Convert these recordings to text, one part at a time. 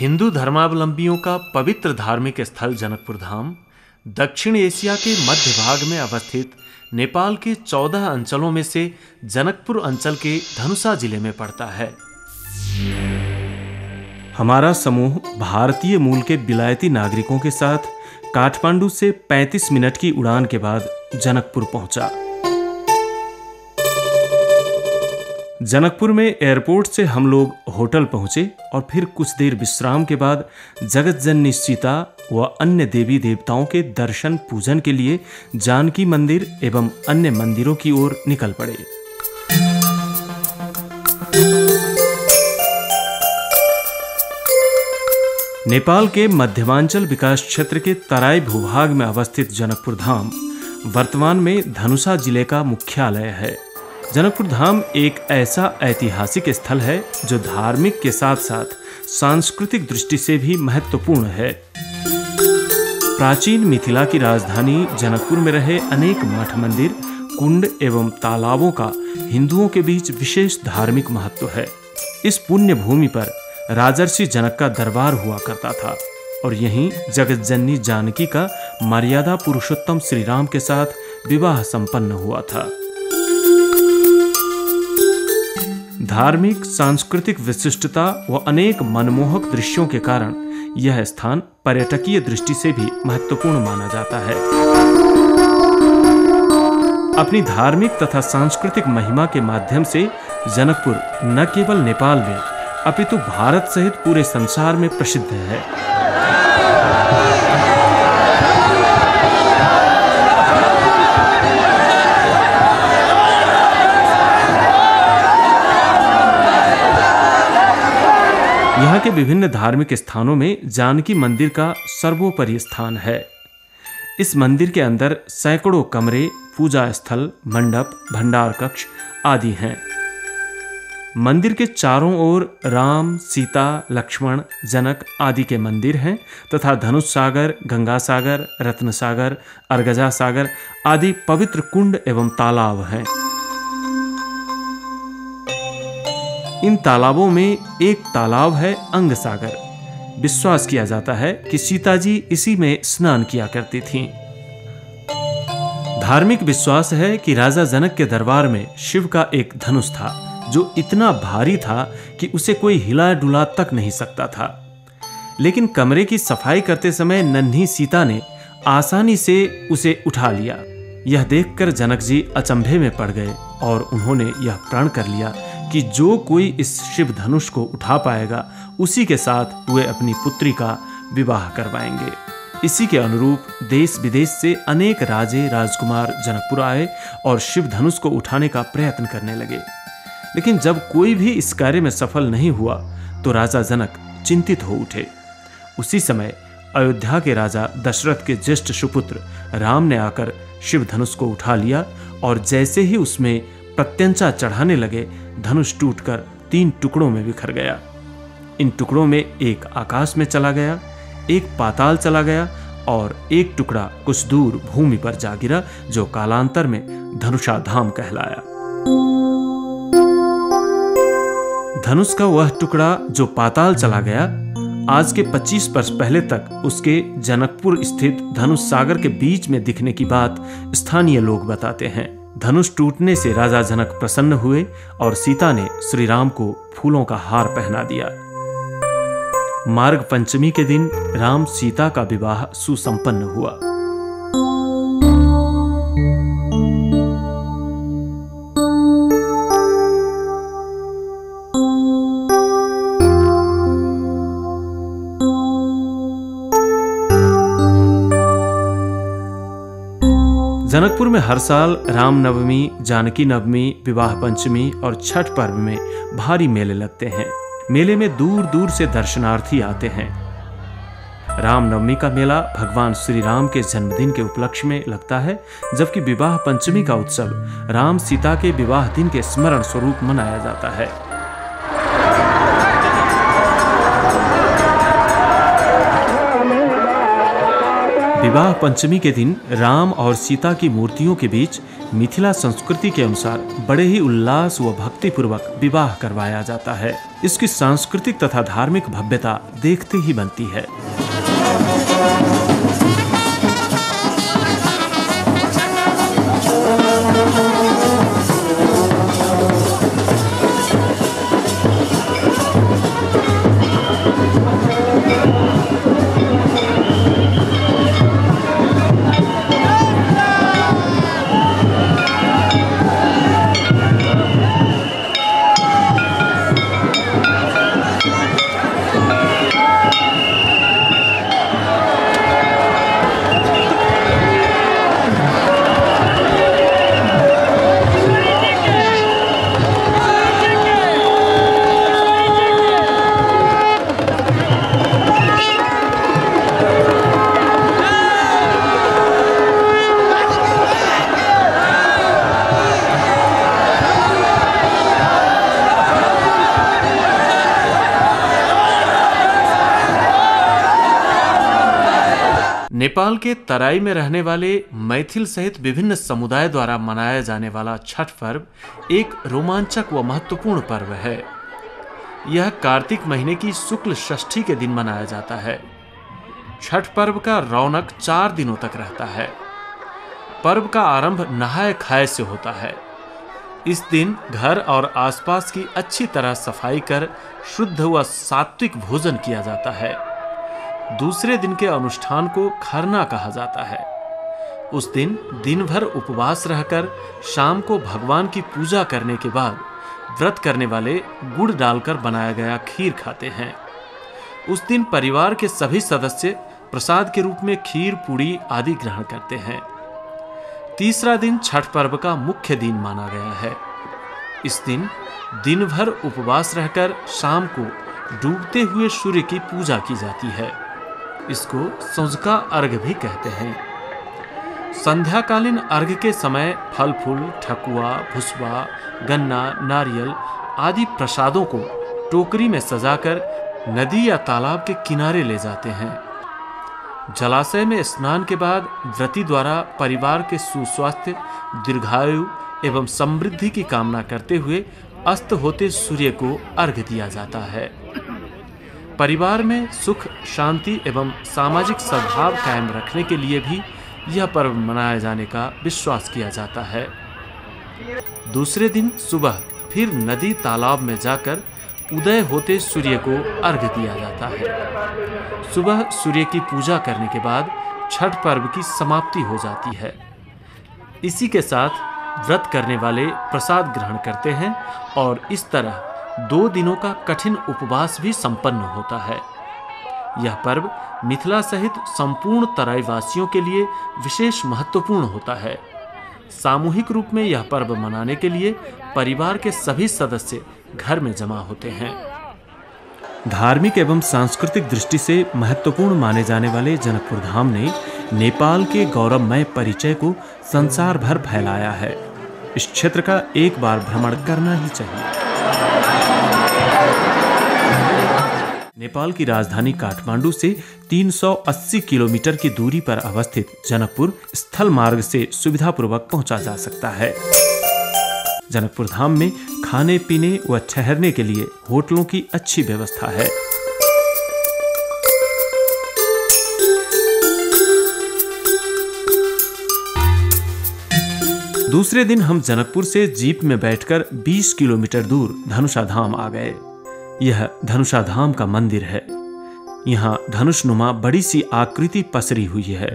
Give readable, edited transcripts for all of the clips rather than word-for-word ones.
हिंदू धर्मावलंबियों का पवित्र धार्मिक स्थल जनकपुर धाम दक्षिण एशिया के मध्य भाग में अवस्थित नेपाल के 14 अंचलों में से जनकपुर अंचल के धनुषा जिले में पड़ता है। हमारा समूह भारतीय मूल के विलायती नागरिकों के साथ काठमांडू से 35 मिनट की उड़ान के बाद जनकपुर पहुंचा। जनकपुर में एयरपोर्ट से हम लोग होटल पहुंचे और फिर कुछ देर विश्राम के बाद जगतजननी सीता व अन्य देवी देवताओं के दर्शन पूजन के लिए जानकी मंदिर एवं अन्य मंदिरों की ओर निकल पड़े। नेपाल के मध्यमांचल विकास क्षेत्र के तराई भूभाग में अवस्थित जनकपुर धाम वर्तमान में धनुषा जिले का मुख्यालय है। जनकपुर धाम एक ऐसा ऐतिहासिक स्थल है जो धार्मिक के साथ साथ सांस्कृतिक दृष्टि से भी महत्वपूर्ण है। प्राचीन मिथिला की राजधानी जनकपुर में रहे अनेक मठ मंदिर, कुंड एवं तालाबों का हिंदुओं के बीच विशेष धार्मिक महत्व है। इस पुण्य भूमि पर राजर्षि जनक का दरबार हुआ करता था और यहीं जगतजननी जानकी का मर्यादा पुरुषोत्तम श्री राम के साथ विवाह संपन्न हुआ था। धार्मिक सांस्कृतिक विशिष्टता व अनेक मनमोहक दृश्यों के कारण यह स्थान पर्यटकीय दृष्टि से भी महत्वपूर्ण माना जाता है। अपनी धार्मिक तथा सांस्कृतिक महिमा के माध्यम से जनकपुर न केवल नेपाल में अपितु भारत सहित पूरे संसार में प्रसिद्ध है। यहाँ के विभिन्न धार्मिक स्थानों में जानकी मंदिर का सर्वोपरि स्थान है। इस मंदिर के अंदर सैकड़ों कमरे, पूजा स्थल, मंडप, भंडार कक्ष आदि हैं। मंदिर के चारों ओर राम, सीता, लक्ष्मण, जनक आदि के मंदिर हैं तथा धनुष सागर, गंगा सागर, रत्न सागर, अर्गजा सागर आदि पवित्र कुंड एवं तालाब हैं। इन तालाबों में एक तालाब है अंग सागर। विश्वास किया जाता है कि सीताजी इसी में स्नान किया करती थीं। धार्मिक विश्वास है कि राजा जनक के दरबार में शिव का एक धनुष था जो इतना भारी था कि उसे कोई हिला डुला तक नहीं सकता था, लेकिन कमरे की सफाई करते समय नन्ही सीता ने आसानी से उसे उठा लिया। यह देखकर जनक जी अचंभे में पड़ गए और उन्होंने यह प्रण कर लिया कि जो कोई इस शिव धनुष को उठा पाएगा उसी के साथ वे अपनी पुत्री का विवाह करवाएंगे। इसी के अनुरूप देश विदेश से अनेक राजे राजकुमार जनकपुर आए और शिव धनुष को उठाने का प्रयत्न करने लगे, लेकिन जब कोई भी इस कार्य में सफल नहीं हुआ तो राजा जनक चिंतित हो उठे। उसी समय अयोध्या के राजा दशरथ के ज्येष्ठ सुपुत्र राम ने आकर शिव धनुष को उठा लिया और जैसे ही उसमें प्रत्यंचा चढ़ाने लगे, धनुष टूटकर 3 टुकड़ों में बिखर गया। इन टुकड़ों में एक आकाश में चला गया, एक पाताल चला गया और एक टुकड़ा कुछ दूर भूमि पर जा गिरा, जो कालांतर में धनुषा धाम कहलाया। धनुष का वह टुकड़ा जो पाताल चला गया, आज के 25 वर्ष पहले तक उसके जनकपुर स्थित धनुष सागर के बीच में दिखने की बात स्थानीय लोग बताते हैं। धनुष टूटने से राजा जनक प्रसन्न हुए और सीता ने श्री राम को फूलों का हार पहना दिया। मार्ग पंचमी के दिन राम सीता का विवाह सुसंपन्न हुआ। जनकपुर में हर साल रामनवमी, जानकी नवमी, विवाह पंचमी और छठ पर्व में भारी मेले लगते हैं। मेले में दूर दूर से दर्शनार्थी आते हैं। रामनवमी का मेला भगवान श्री राम के जन्मदिन के उपलक्ष्य में लगता है, जबकि विवाह पंचमी का उत्सव राम सीता के विवाह दिन के स्मरण स्वरूप मनाया जाता है। विवाह पंचमी के दिन राम और सीता की मूर्तियों के बीच मिथिला संस्कृति के अनुसार बड़े ही उल्लास व भक्तिपूर्वक विवाह करवाया जाता है। इसकी सांस्कृतिक तथा धार्मिक भव्यता देखते ही बनती है। नेपाल के तराई में रहने वाले मैथिल सहित विभिन्न समुदाय द्वारा मनाया जाने वाला छठ पर्व एक रोमांचक व महत्वपूर्ण पर्व है। यह कार्तिक महीने की शुक्ल षष्ठी के दिन मनाया जाता है। छठ पर्व का रौनक 4 दिनों तक रहता है। पर्व का आरंभ नहाय खाए से होता है। इस दिन घर और आसपास की अच्छी तरह सफाई कर शुद्ध व सात्विक भोजन किया जाता है। दूसरे दिन के अनुष्ठान को खरना कहा जाता है। उस दिन दिन भर उपवास रहकर शाम को भगवान की पूजा करने के बाद व्रत करने वाले गुड़ डालकर बनाया गया खीर खाते हैं। उस दिन परिवार के सभी सदस्य प्रसाद के रूप में खीर पूड़ी आदि ग्रहण करते हैं। तीसरा दिन छठ पर्व का मुख्य दिन माना गया है। इस दिन दिन भर उपवास रहकर शाम को डूबते हुए सूर्य की पूजा की जाती है। इसको संझका अर्घ भी कहते हैं। संध्याकालीन अर्घ के समय फल फूल ठकुआ भुसवा गन्ना नारियल आदि प्रसादों को टोकरी में सजाकर नदी या तालाब के किनारे ले जाते हैं। जलाशय में स्नान के बाद व्रती द्वारा परिवार के सुस्वास्थ्य दीर्घायु एवं समृद्धि की कामना करते हुए अस्त होते सूर्य को अर्घ दिया जाता है। परिवार में सुख शांति एवं सामाजिक सद्भाव कायम रखने के लिए भी यह पर्व मनाए जाने का विश्वास किया जाता है। दूसरे दिन सुबह फिर नदी तालाब में जाकर उदय होते सूर्य को अर्घ दिया जाता है। सुबह सूर्य की पूजा करने के बाद छठ पर्व की समाप्ति हो जाती है। इसी के साथ व्रत करने वाले प्रसाद ग्रहण करते हैं और इस तरह 2 दिनों का कठिन उपवास भी संपन्न होता है। यह पर्व मिथिला सहित संपूर्ण तराई वासियों के लिए विशेष महत्वपूर्ण होता है। सामूहिक रूप में यह पर्व मनाने के लिए परिवार के सभी सदस्य घर में जमा होते हैं। धार्मिक एवं सांस्कृतिक दृष्टि से महत्वपूर्ण माने जाने वाले जनकपुर धाम ने नेपाल के गौरवमय परिचय को संसार भर फैलाया है। इस क्षेत्र का एक बार भ्रमण करना ही चाहिए। नेपाल की राजधानी काठमांडू से 380 किलोमीटर की दूरी पर अवस्थित जनकपुर स्थल मार्ग से सुविधापूर्वक पहुंचा जा सकता है। जनकपुर धाम में खाने पीने व ठहरने के लिए होटलों की अच्छी व्यवस्था है। दूसरे दिन हम जनकपुर से जीप में बैठकर 20 किलोमीटर दूर धनुषा धाम आ गए। यह धनुषा धाम का मंदिर है। यहाँ धनुष नुमा बड़ी सी आकृति पसरी हुई है।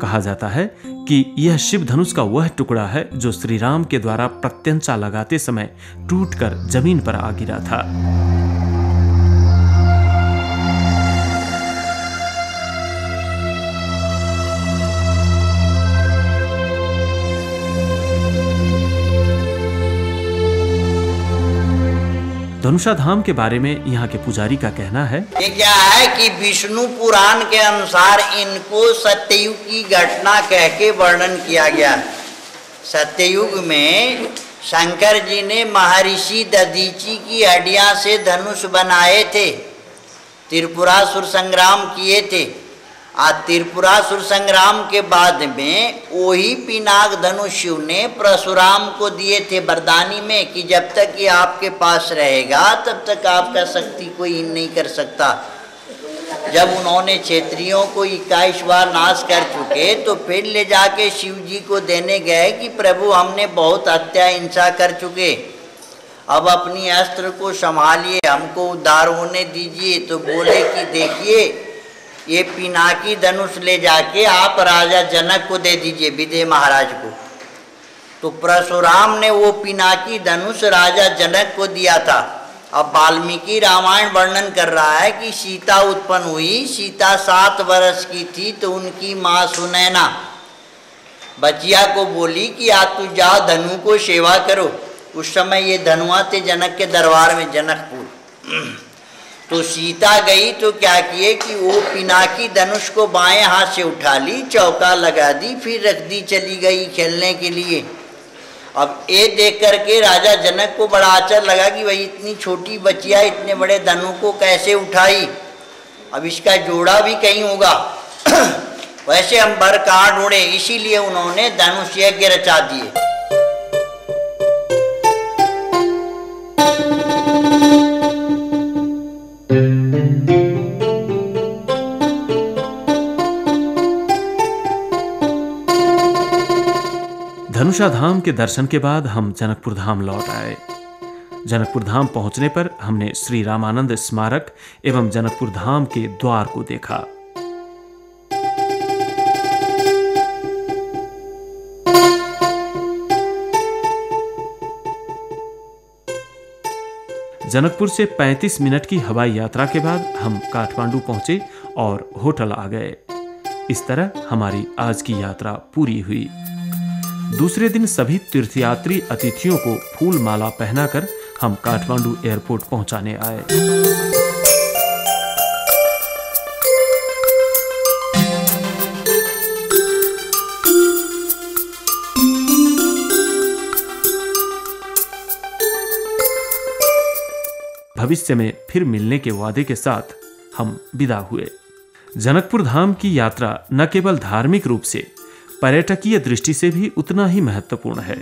कहा जाता है कि यह शिव धनुष का वह टुकड़ा है जो श्री राम के द्वारा प्रत्यंचा लगाते समय टूटकर जमीन पर आ गिरा था। धनुषा धाम के बारे में यहाँ के पुजारी का कहना है, ये क्या है कि विष्णु पुराण के अनुसार इनको सत्ययुग की घटना कह के वर्णन किया गया। सत्ययुग में शंकर जी ने महर्षि ददीची की हड्डियां से धनुष बनाए थे। त्रिपुरा सुरसंग्राम किए थे। त्रिपुरा सुरसंग्राम के बाद में वही पिनाक धनुष ने परशुराम को दिए थे बरदानी में कि जब तक ये आपके पास रहेगा तब तक आपका शक्ति कोई इन नहीं कर सकता। जब उन्होंने क्षेत्रियों को 21 बार नाश कर चुके तो फिर ले जाके शिव जी को देने गए कि प्रभु हमने बहुत हत्या हिंसा कर चुके, अब अपनी अस्त्र को संभालिए, हमको उद्धार होने दीजिए। तो बोले कि देखिए ये पिनाकी धनुष ले जाके आप राजा जनक को दे दीजिए, विदेह महाराज को। तो परशुराम ने वो पिनाकी धनुष राजा जनक को दिया था। अब वाल्मीकि रामायण वर्णन कर रहा है कि सीता उत्पन्न हुई, सीता 7 वर्ष की थी तो उनकी माँ सुनैना बचिया को बोली कि आप तू जा धनु को सेवा करो। उस समय ये धनुआ थे जनक के दरबार में जनकपुर। तो सीता गई तो क्या किए कि वो पिनाकी धनुष को बाएं हाथ से उठा ली, चौका लगा दी, फिर रख दी, चली गई खेलने के लिए। अब ये देख करके राजा जनक को बड़ा आश्चर्य लगा कि भाई इतनी छोटी बच्चिया इतने बड़े धनु को कैसे उठाई, अब इसका जोड़ा भी कहीं होगा, वैसे हम भर कहाँ ढूंढे। इसीलिए उन्होंने धनुष यज्ञ रचा दिए। धनुषा धाम के दर्शन के बाद हम जनकपुर धाम लौट आए। जनकपुर धाम पहुंचने पर हमने श्री रामानंद स्मारक एवं जनकपुर धाम के द्वार को देखा। जनकपुर से 35 मिनट की हवाई यात्रा के बाद हम काठमांडू पहुंचे और होटल आ गए। इस तरह हमारी आज की यात्रा पूरी हुई। दूसरे दिन सभी तीर्थयात्री अतिथियों को फूल माला पहनाकर हम काठमांडू एयरपोर्ट पहुंचाने आए। भविष्य में फिर मिलने के वादे के साथ हम विदा हुए। जनकपुर धाम की यात्रा न केवल धार्मिक रूप से पर्यटकीय दृष्टि से भी उतना ही महत्वपूर्ण है।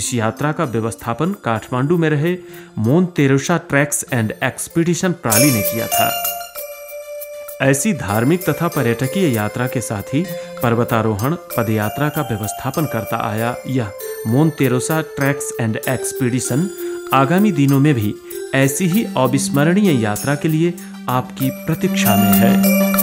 इस यात्रा का व्यवस्थापन काठमांडू में रहे मोंटेरोसा ट्रैक्स एंड एक्सपीडिशन प्रणाली ने किया था। ऐसी धार्मिक तथा पर्यटकीय यात्रा के साथ ही पर्वतारोहण पदयात्रा का व्यवस्थापन करता आया यह मोंटेरोसा ट्रैक्स एंड एक्सपीडिशन आगामी दिनों में भी ऐसी ही अविस्मरणीय यात्रा के लिए आपकी प्रतीक्षा में है।